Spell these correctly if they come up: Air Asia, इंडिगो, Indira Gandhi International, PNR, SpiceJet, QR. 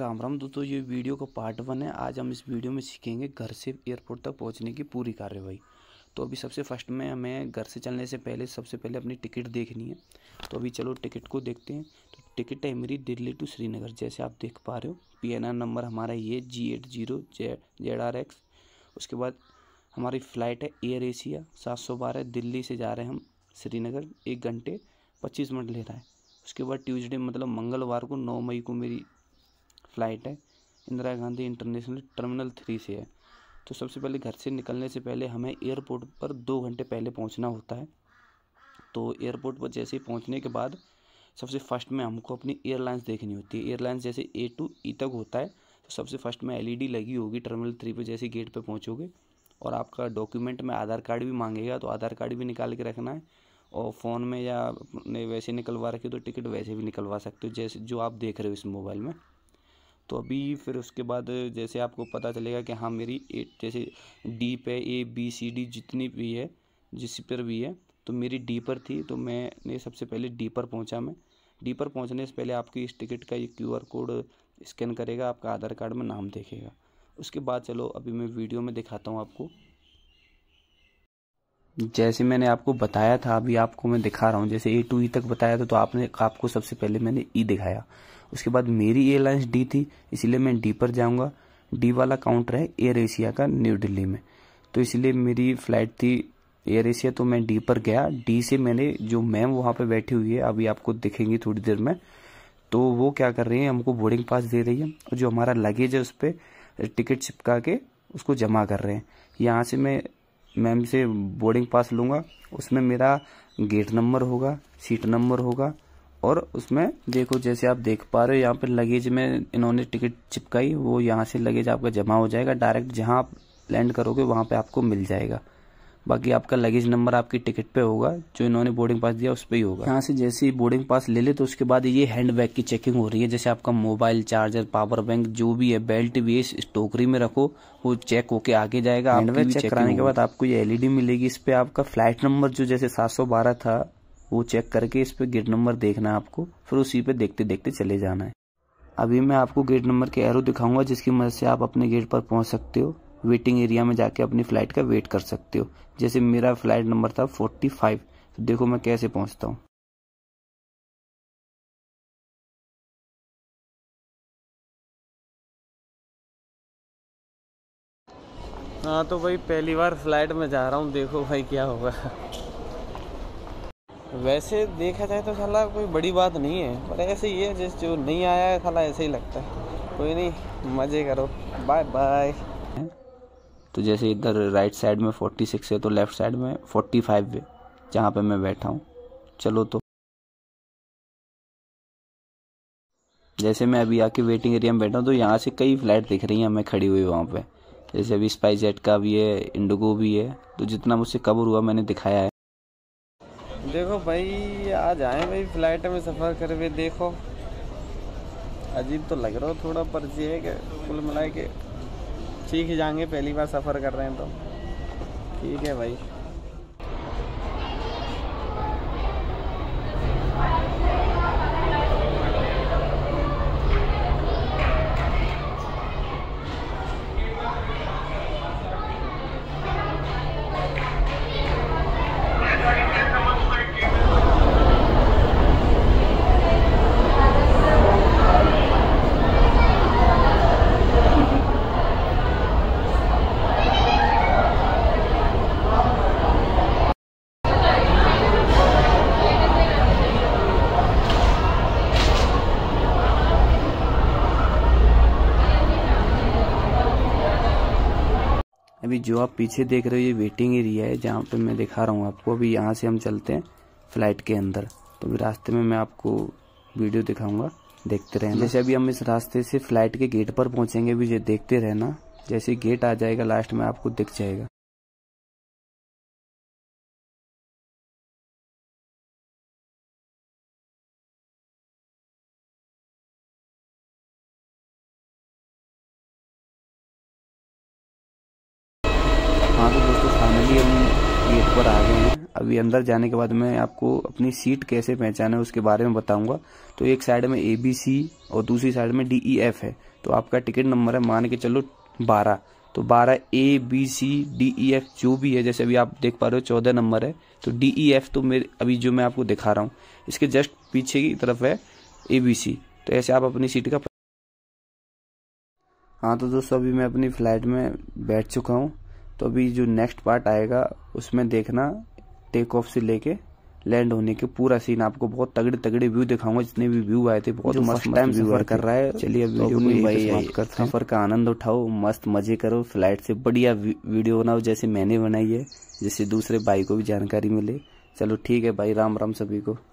राम राम दोस्तों, ये वीडियो का पार्ट 1 है। आज हम इस वीडियो में सीखेंगे घर से एयरपोर्ट तक पहुंचने की पूरी कार्यवाही। तो अभी सबसे फर्स्ट में हमें घर से चलने से पहले अपनी टिकट देखनी है। तो अभी चलो टिकट को देखते हैं। तो टिकट है मेरी दिल्ली टू श्रीनगर, जैसे आप देख पा रहे हो। PNR नंबर हमारा ये G80ZRX। उसके बाद हमारी फ़्लाइट है एयर एशिया 712। दिल्ली से जा रहे हैं हम श्रीनगर, 1 घंटे 25 मिनट ले रहा है। उसके बाद ट्यूसडे मतलब मंगलवार को 9 मई को मेरी फ़्लाइट है, इंदिरा गांधी इंटरनेशनल टर्मिनल 3 से है। तो सबसे पहले घर से निकलने से पहले हमें एयरपोर्ट पर 2 घंटे पहले पहुंचना होता है। तो एयरपोर्ट पर जैसे ही पहुँचने के बाद सबसे फर्स्ट में हमको अपनी एयरलाइंस देखनी होती है। एयरलाइंस जैसे A to E तक होता है। तो सबसे फर्स्ट में LED लगी होगी टर्मिनल 3 पर जैसे गेट पर पहुँचोगे। और आपका डॉक्यूमेंट में आधार कार्ड भी मांगेगा, तो आधार कार्ड भी निकाल के रखना है। और फ़ोन में या अपने वैसे निकलवा रखे तो टिकट वैसे भी निकलवा सकते हो, जैसे जो आप देख रहे हो इस मोबाइल में। तो अभी फिर उसके बाद जैसे आपको पता चलेगा कि हाँ मेरी जैसे D पे A B C D जितनी भी है, जिस पर भी है, तो मेरी D पर थी। तो मैंने सबसे पहले D पर पहुँचा। मैं D पर पहुँचने से पहले आपकी इस टिकट का ये QR कोड स्कैन करेगा, आपका आधार कार्ड में नाम देखेगा। उसके बाद चलो अभी मैं वीडियो में दिखाता हूँ आपको। जैसे मैंने आपको बताया था, अभी आपको मैं दिखा रहा हूँ। जैसे A to E तक बताया था, तो आपको सबसे पहले मैंने E दिखाया। उसके बाद मेरी एयरलाइंस D थी, इसलिए मैं D पर जाऊँगा। D वाला काउंटर है एयर एशिया का न्यू दिल्ली में, तो इसलिए मेरी फ़्लाइट थी एयर एशिया। तो मैं D पर गया। D से मैंने जो मैम वहाँ पर बैठी हुई है, अभी आपको दिखेंगी थोड़ी देर में, तो वो क्या कर रही है, हमको बोर्डिंग पास दे रही है। और जो हमारा लगेज है उस पर टिकट चिपका के उसको जमा कर रहे हैं। यहाँ से मैं मैम से बोर्डिंग पास लूँगा। उसमें मेरा गेट नंबर होगा, सीट नंबर होगा। और उसमें देखो जैसे आप देख पा रहे हो, यहाँ पर लगेज में इन्होंने टिकट चिपकाई। वो यहाँ से लगेज आपका जमा हो जाएगा, डायरेक्ट जहाँ आप लैंड करोगे वहाँ पे आपको मिल जाएगा। बाकी आपका लगेज नंबर आपकी टिकट पे होगा, जो इन्होंने बोर्डिंग पास दिया उस पर ही होगा। यहाँ से जैसे ही बोर्डिंग पास ले ले, तो उसके बाद ये हैंड बैग की चेकिंग हो रही है। जैसे आपका मोबाइल, चार्जर, पावर बैंक, जो भी है, बेल्ट भी है, इस टोकरी में रखो, वो चेक होके आगे जाएगा। हैंड बैग चेक कराने के बाद आपको ये LED मिलेगी। इस पर आपका फ्लाइट नंबर जो जैसे 712 था, वो चेक करके इस पर गेट नंबर देखना है आपको। फिर उसी पर देखते देखते चले जाना है। अभी मैं आपको गेट नंबर के एरो दिखाऊंगा, जिसकी मदद से आप अपने गेट पर पहुँच सकते हो। वेटिंग एरिया में जाके अपनी फ़्लाइट का वेट कर सकते हो। जैसे मेरा फ़्लाइट नंबर था 45। तो देखो मैं कैसे पहुंचता हूं। हाँ तो भाई पहली बार फ़्लाइट में जा रहा हूं, देखो भाई क्या होगा। वैसे देखा जाए तो साला कोई बड़ी बात नहीं है, पर ऐसे ही है जैसे जो नहीं आया है साला ऐसे ही लगता है। कोई नहीं, मज़े करो, बाय बाय। तो जैसे इधर राइट साइड में 46 है, तो लेफ़्ट साइड में 45 है जहाँ पे मैं बैठा हूँ। चलो तो जैसे मैं अभी आके वेटिंग एरिया में बैठा हूँ, तो यहाँ से कई फ़्लाइट दिख रही हैं हमें खड़ी हुई वहाँ पे। जैसे अभी स्पाइसजेट का भी है, इंडिगो भी है। तो जितना मुझसे कवर हुआ मैंने दिखाया है। देखो भाई आज आए भाई फ़्लाइट में सफ़र कर हुए, देखो अजीब तो लग रहा हो थोड़ा, पर ये है कि कुल मिला के ठीक ही जाएंगे, पहली बार सफ़र कर रहे हैं तो ठीक है भाई। अभी जो आप पीछे देख रहे हो ये वेटिंग एरिया है, जहाँ पे मैं दिखा रहा हूँ आपको। अभी यहाँ से हम चलते हैं फ़्लाइट के अंदर। तो अभी रास्ते में मैं आपको वीडियो दिखाऊंगा, देखते रहना। जैसे अभी हम इस रास्ते से फ़्लाइट के गेट पर पहुँचेंगे, अभी देखते रहना। जैसे गेट आ जाएगा लास्ट में आपको दिख जाएगा। हाँ तो दोस्तों फाइनली हम गेट पर आ गए हैं। अभी अंदर जाने के बाद मैं आपको अपनी सीट कैसे पहचाने उसके बारे में बताऊंगा। तो एक साइड में ABC और दूसरी साइड में DEF है। तो आपका टिकट नंबर है मान के चलो 12, तो 12 A B C D E F जो भी है, जैसे अभी आप देख पा रहे हो 14 नंबर है, तो DEF तो मेरे अभी जो मैं आपको दिखा रहा हूँ इसके जस्ट पीछे की तरफ है ABC। तो ऐसे आप अपनी सीट का। हाँ तो दोस्तों, अभी मैं अपनी फ्लाइट में बैठ चुका हूँ। तो अभी जो नेक्स्ट पार्ट आएगा उसमें देखना टेक ऑफ से लेके लैंड होने के पूरा सीन आपको बहुत तगड़े व्यू दिखाऊंगा। जितने भी व्यू आए थे बहुत मस्त टाइम सफर कर रहा है। चलिए अभी जो सफर का आनंद उठाओ, मस्त मजे करो, फ्लाइट से बढ़िया वीडियो बनाओ जैसे मैंने बनाई है, जिससे दूसरे भाई को भी जानकारी मिले। चलो ठीक है भाई, राम राम सभी को।